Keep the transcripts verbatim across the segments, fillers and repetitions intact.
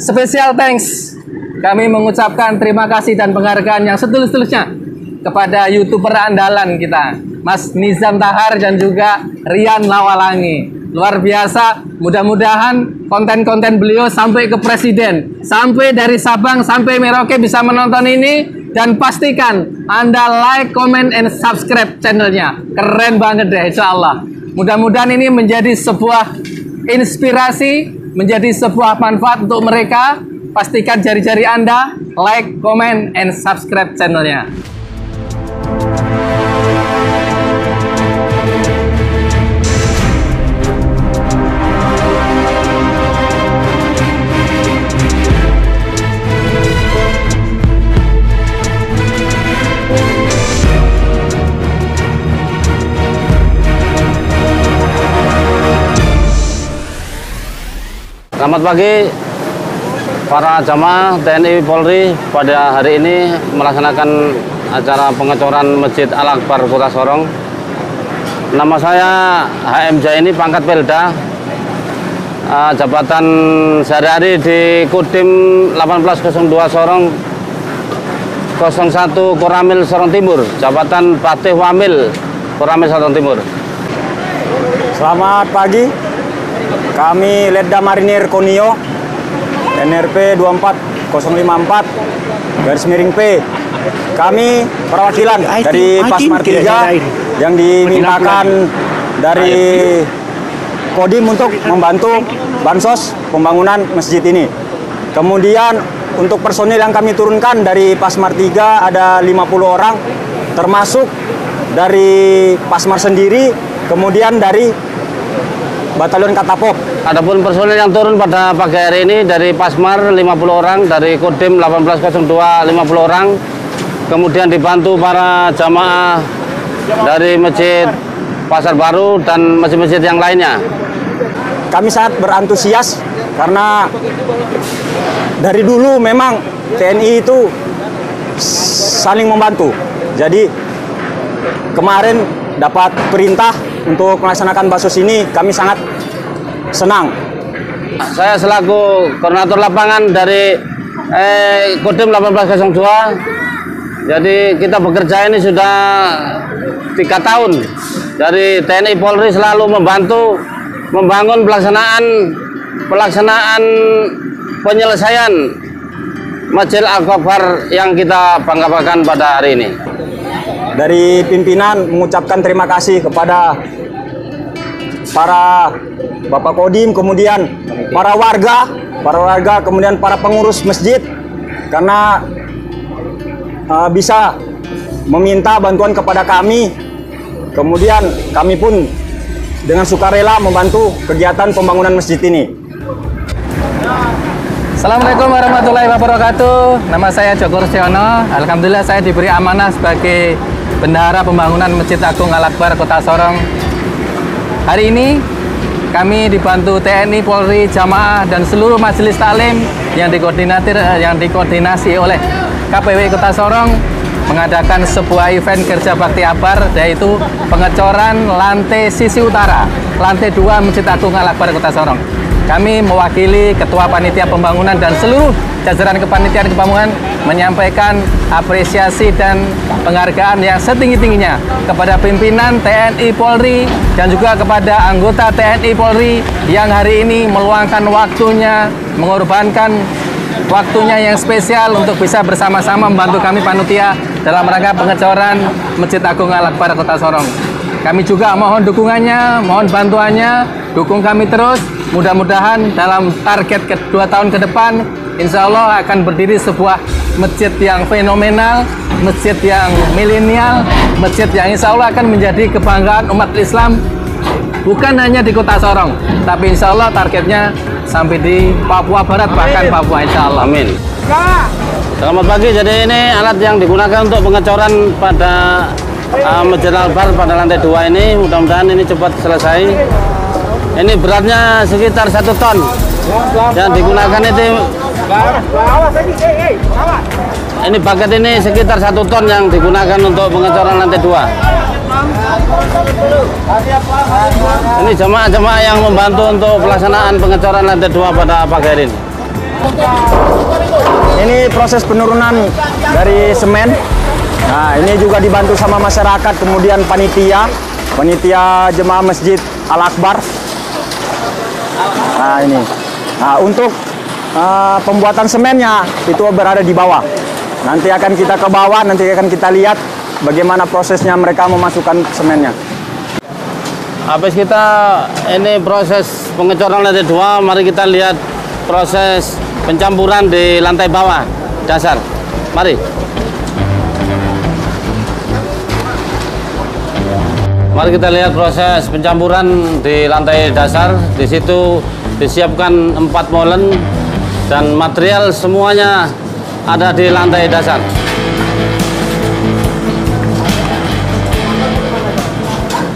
Special thanks kami mengucapkan terima kasih dan penghargaan yang setulus-tulusnya kepada YouTuber andalan kita, Mas Nizam Tahar dan juga Rian Lawalangi. Luar biasa, mudah-mudahan konten-konten beliau sampai ke presiden, sampai dari Sabang sampai Merauke bisa menonton ini. Dan pastikan Anda like, comment, and subscribe channelnya. Keren banget deh, insya Allah. Mudah-mudahan ini menjadi sebuah inspirasi, menjadi sebuah manfaat untuk mereka. Pastikan jari-jari Anda like, comment, and subscribe channelnya. Selamat pagi para jamaah T N I Polri. Pada hari ini melaksanakan acara pengecoran Masjid Al-Akbar Kota Sorong. Nama saya H M J, ini pangkat Pelda. Uh, jabatan sehari-hari di Kudim delapan belas nol dua Sorong, nol satu Koramil Sorong Timur, jabatan Patih Wamil Koramil Sorong Timur. Selamat pagi. Kami Letda Marinir Konio N R P dua empat nol lima empat garis miring P. Kami perwakilan dari Pasmar tiga yang dimintakan dari Kodim untuk membantu bansos pembangunan masjid ini. Kemudian untuk personil yang kami turunkan dari Pasmar tiga ada lima puluh orang, termasuk dari Pasmar sendiri, kemudian dari Batalyon Katapo. Adapun personil yang turun pada pagi hari ini dari Pasmar lima puluh orang, dari Kodim delapan belas nol dua lima puluh orang, kemudian dibantu para jamaah dari Masjid Pasar Baru dan masjid-masjid yang lainnya. Kami sangat berantusias karena dari dulu memang T N I itu saling membantu. Jadi kemarin dapat perintah untuk melaksanakan bansos ini, kami sangat senang. Saya selaku koordinator lapangan dari eh, Kodim delapan belas nol dua. Jadi kita bekerja ini sudah tiga tahun. Dari T N I Polri selalu membantu membangun pelaksanaan pelaksanaan penyelesaian Masjid Al-Akbar yang kita banggakan pada hari ini. Dari pimpinan mengucapkan terima kasih kepada para Bapak Kodim, kemudian para warga, para warga, kemudian para pengurus masjid, karena uh, bisa meminta bantuan kepada kami. Kemudian kami pun dengan sukarela membantu kegiatan pembangunan masjid ini. Assalamualaikum warahmatullahi wabarakatuh. Nama saya Joko Setiono. Alhamdulillah saya diberi amanah sebagai Bendahara Pembangunan Masjid Agung Al-Akbar Kota Sorong. Hari ini kami dibantu T N I, Polri, jamaah dan seluruh majelis taklim yang dikoordinatir yang dikoordinasi oleh K P W Kota Sorong mengadakan sebuah event kerja bakti akbar, yaitu pengecoran lantai sisi utara, lantai dua Masjid Agung Al-Akbar Kota Sorong. Kami mewakili Ketua Panitia Pembangunan dan seluruh jajaran kepanitiaan kepembangunan menyampaikan apresiasi dan penghargaan yang setinggi-tingginya kepada pimpinan T N I Polri dan juga kepada anggota T N I Polri yang hari ini meluangkan waktunya, mengorbankan waktunya yang spesial untuk bisa bersama-sama membantu kami panitia dalam rangka pengecoran Masjid Agung Al-Akbar Kota Sorong. Kami juga mohon dukungannya, mohon bantuannya, dukung kami terus. Mudah-mudahan dalam target kedua tahun ke depan, insya Allah akan berdiri sebuah masjid yang fenomenal, masjid yang milenial, masjid yang insya Allah akan menjadi kebanggaan umat Islam, bukan hanya di Kota Sorong, tapi insya Allah targetnya sampai di Papua Barat, bahkan Papua, insya Allah. Amin. Selamat pagi. Jadi ini alat yang digunakan untuk pengecoran pada uh, Masjid Al-Akbar pada lantai dua ini, mudah-mudahan ini cepat selesai. Ini beratnya sekitar satu ton. Yang digunakan itu ini bucket ini sekitar satu ton yang digunakan untuk pengecoran lantai dua. Ini jemaah-jemaah yang membantu untuk pelaksanaan pengecoran lantai dua pada pagi hari ini. Ini proses penurunan dari semen. Nah, ini juga dibantu sama masyarakat, kemudian panitia, panitia jemaah Masjid Al-Akbar. Nah, ini. Nah, untuk uh, pembuatan semennya itu berada di bawah. Nanti akan kita ke bawah, nanti akan kita lihat bagaimana prosesnya mereka memasukkan semennya. Habis kita ini proses pengecoran lantai dua, mari kita lihat proses pencampuran di lantai bawah dasar. Mari. Mari kita lihat proses pencampuran di lantai dasar. Di situ disiapkan empat molen dan material semuanya ada di lantai dasar.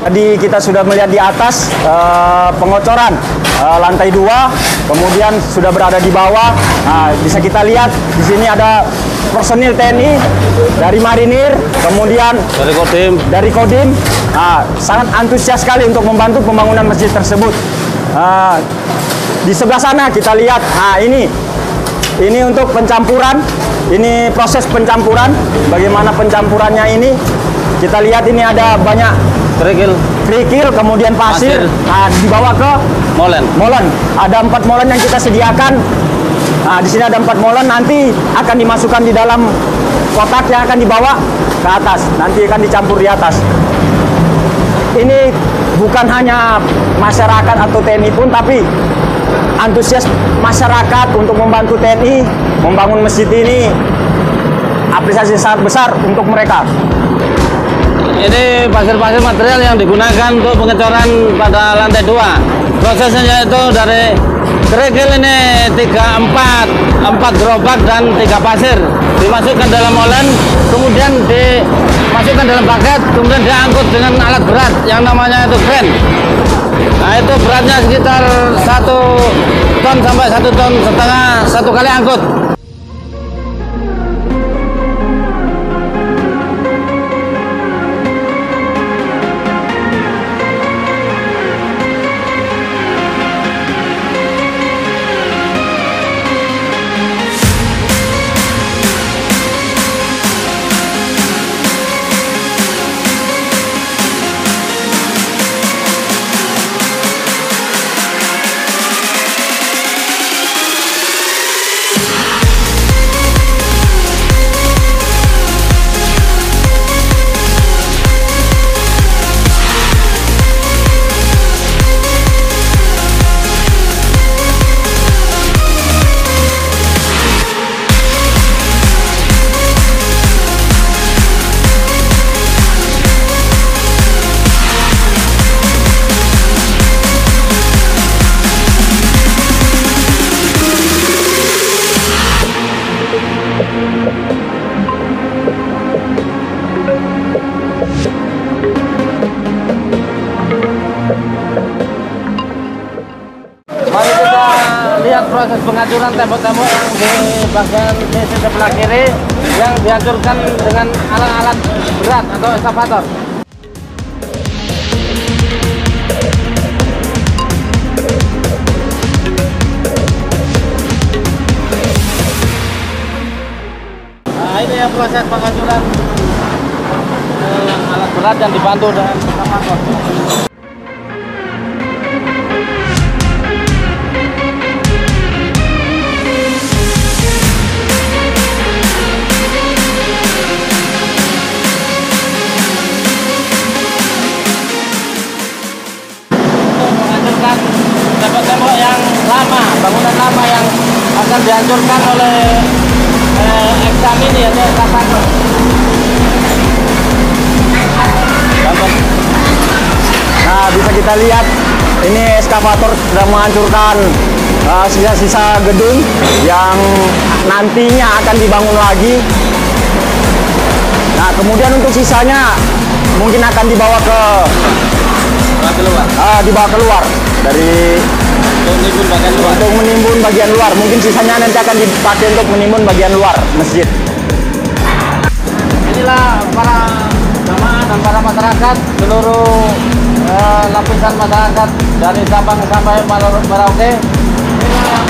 Tadi kita sudah melihat di atas uh, pengocoran uh, lantai dua, kemudian sudah berada di bawah. Nah, bisa kita lihat di sini ada personil T N I dari Marinir, kemudian dari Kodim. Dari Kodim. Nah, sangat antusias sekali untuk membantu pembangunan masjid tersebut. Uh, di sebelah sana kita lihat, nah ini, ini untuk pencampuran, ini proses pencampuran. Bagaimana pencampurannya ini? Kita lihat ini ada banyak kerikil, kerikil, kemudian pasir, pasir. Nah, dibawa ke molen. Molen. Ada empat molen yang kita sediakan. Nah, di sini ada empat molen. Nanti akan dimasukkan di dalam kotak yang akan dibawa ke atas. Nanti akan dicampur di atas. Ini bukan hanya masyarakat atau T N I pun, tapi antusias masyarakat untuk membantu T N I membangun masjid ini. Apresiasi sangat besar untuk mereka. Ini pasir-pasir material yang digunakan untuk pengecoran pada lantai dua. Prosesnya yaitu dari kerikil ini tiga empat empat gerobak dan tiga pasir dimasukkan dalam molen, kemudian dimasukkan dalam paket, kemudian diangkut dengan alat berat yang namanya itu kren. Nah, itu beratnya sekitar satu ton sampai satu ton setengah satu kali angkut. Proses pengancuran tembok-tembok yang di bagian sisi sebelah kiri yang dihancurkan dengan alat-alat berat atau eskavator. Nah, ini ya proses pengancuran eh, alat berat yang dibantu dengan eskavator. Dihancurkan oleh eh, eksam ini ya, eskavator. Nah, bisa kita lihat ini eskavator sudah menghancurkan sisa-sisa uh, gedung yang nantinya akan dibangun lagi. Nah, kemudian untuk sisanya mungkin akan dibawa ke keluar. Uh, dibawa keluar dari menimbun bagian luar. Untuk menimbun bagian luar, mungkin sisanya nanti akan dipakai untuk menimbun bagian luar masjid. Inilah para jamaah dan para masyarakat, seluruh eh, lapisan masyarakat dari Sabang sampai Merauke. Inilah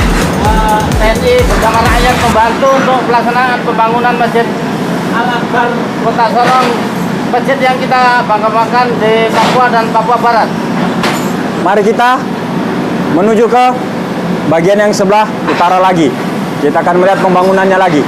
uh, T N I bersama rakyat membantu untuk pelaksanaan pembangunan Masjid Al-Akbar Kota Sorong, masjid yang kita bangga-banggakan di Papua dan Papua Barat. Mari kita menuju ke bagian yang sebelah utara lagi. Kita akan melihat pembangunannya lagi.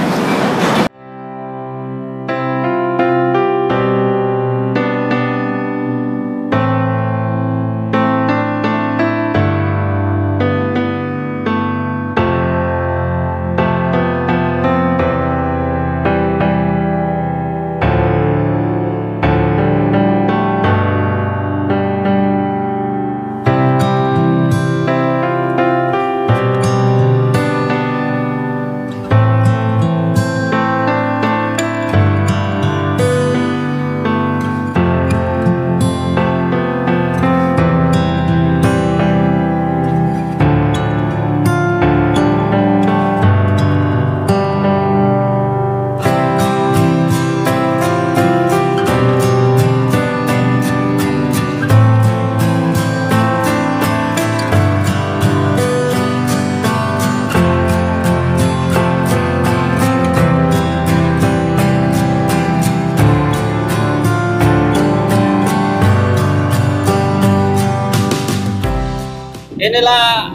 Inilah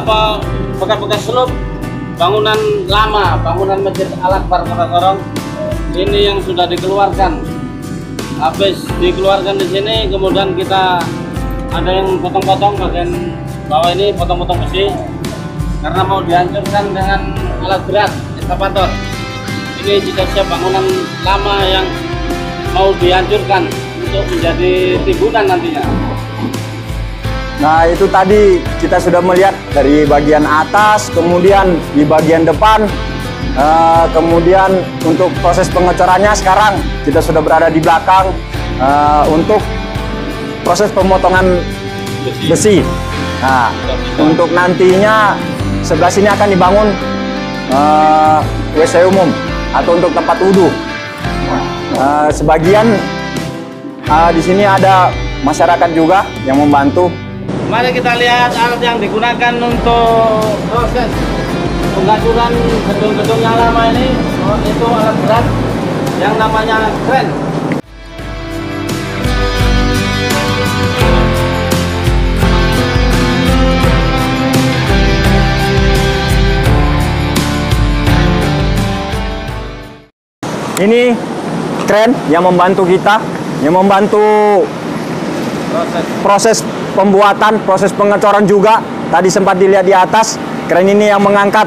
apa bekas-bekas selub bangunan lama, bangunan Masjid Al-Akbar Kota Sorong. Ini yang sudah dikeluarkan. Habis dikeluarkan di sini, kemudian kita ada yang potong-potong bagian bawah ini, potong-potong besi karena mau dihancurkan dengan alat berat eskavator. Ini sisa-sisa bangunan lama yang mau dihancurkan untuk menjadi timbunan nantinya. Nah, itu tadi kita sudah melihat dari bagian atas, kemudian di bagian depan, uh, kemudian untuk proses pengecorannya sekarang kita sudah berada di belakang uh, untuk proses pemotongan besi. Nah, untuk nantinya sebelah sini akan dibangun uh, W C umum atau untuk tempat wudhu. Uh, sebagian uh, di sini ada masyarakat juga yang membantu. Mari kita lihat alat yang digunakan untuk proses penghancuran gedung-gedung yang lama ini. Itu alat berat yang namanya kren. Ini kren yang membantu kita, yang membantu proses pembuatan, proses pengecoran juga. Tadi sempat dilihat di atas, kren ini yang mengangkat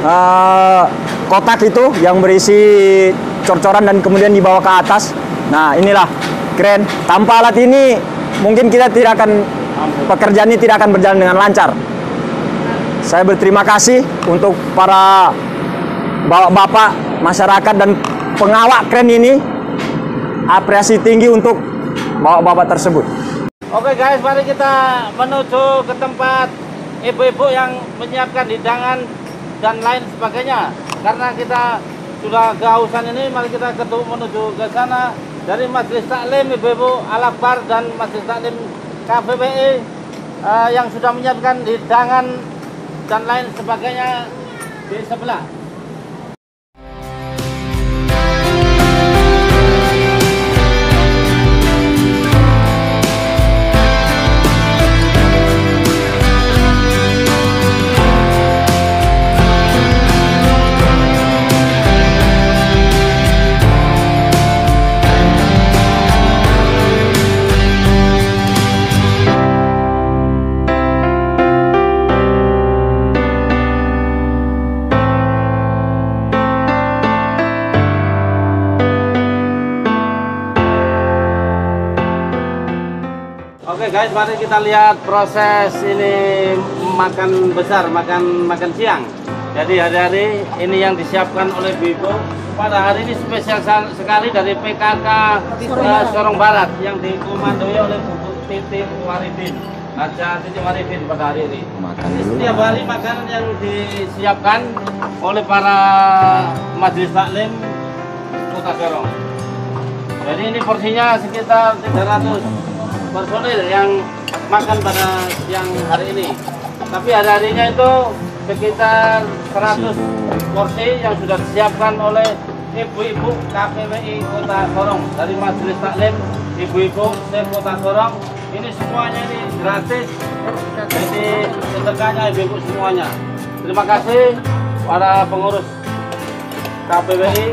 uh, kotak itu yang berisi cor-coran dan kemudian dibawa ke atas. Nah, inilah kren. Tanpa alat ini mungkin kita tidak akan, pekerjaan ini tidak akan berjalan dengan lancar. Saya berterima kasih untuk para bapak-bapak, masyarakat dan pengawak kren ini. Apresiasi tinggi untuk bapak-bapak tersebut. Oke guys, mari kita menuju ke tempat ibu-ibu yang menyiapkan hidangan dan lain sebagainya. Karena kita sudah kehausan ini, mari kita ketemu menuju ke sana. Dari Majelis Taklim Ibu-Ibu Al-Akbar dan Majelis Taklim K P P I uh, yang sudah menyiapkan hidangan dan lain sebagainya di sebelah. Guys, mari kita lihat proses ini makan besar, makan makan siang. Jadi hari-hari ini yang disiapkan oleh Bibo pada hari ini spesial sekali dari P K K Sorong, Sorong Barat yang dikomandoi oleh Bu Titiek Waridin, Haja Titiek Waridin pada hari ini. Jadi, setiap hari makanan yang disiapkan oleh para Majelis Taklim Kota Sorong. Jadi ini porsinya sekitar tiga ratus personil yang makan pada siang hari ini. Tapi hari-harinya itu sekitar seratus porsi yang sudah disiapkan oleh ibu-ibu K P W I Kota Sorong dari Majelis Taklim ibu-ibu Kota Sorong. Ini semuanya ini gratis, jadi sedekahnya ibu-ibu semuanya. Terima kasih para pengurus K P W I,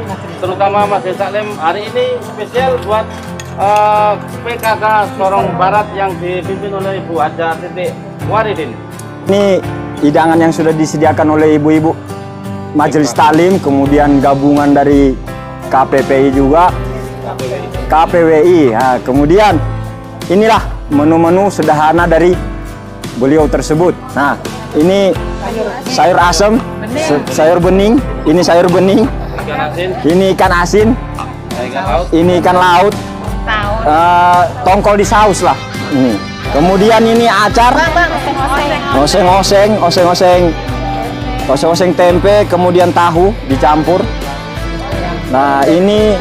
terutama Majelis Taklim hari ini spesial buat uh, P K K Sorong Barat yang dipimpin oleh Ibu Haja Titiek Waridin. Ini hidangan yang sudah disediakan oleh ibu-ibu Majelis Taklim, kemudian gabungan dari K P P I juga, K P W I. Nah, kemudian inilah menu-menu sederhana dari beliau tersebut. Nah, ini sayur asem, sayur bening, ini sayur bening, ini ikan asin, ini ikan laut, uh, tongkol di saus lah ini. Kemudian ini acar, oseng-oseng, oseng-oseng, oseng-oseng tempe, kemudian tahu dicampur. Nah, ini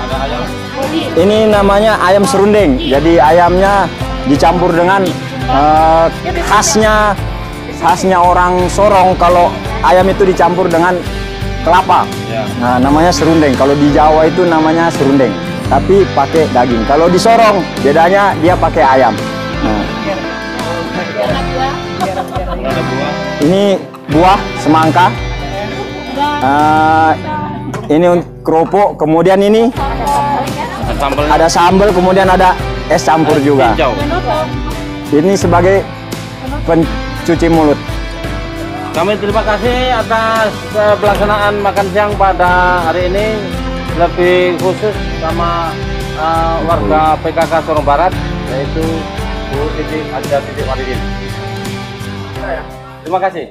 ini namanya ayam serundeng. Jadi ayamnya dicampur dengan uh, khasnya khasnya orang Sorong, kalau ayam itu dicampur dengan kelapa. Nah, namanya serundeng. Kalau di Jawa itu namanya serundeng, tapi pakai daging. Kalau di Sorong bedanya dia pakai ayam. Nah, ini buah semangka, uh, ini kerupuk, kemudian ini ada sambal, kemudian ada es campur juga. Ini sebagai pencuci mulut. Kami terima kasih atas pelaksanaan makan siang pada hari ini, lebih khusus sama uh, warga P K K Sorong Barat, yaitu Bu Titiek Waridin. Terima kasih.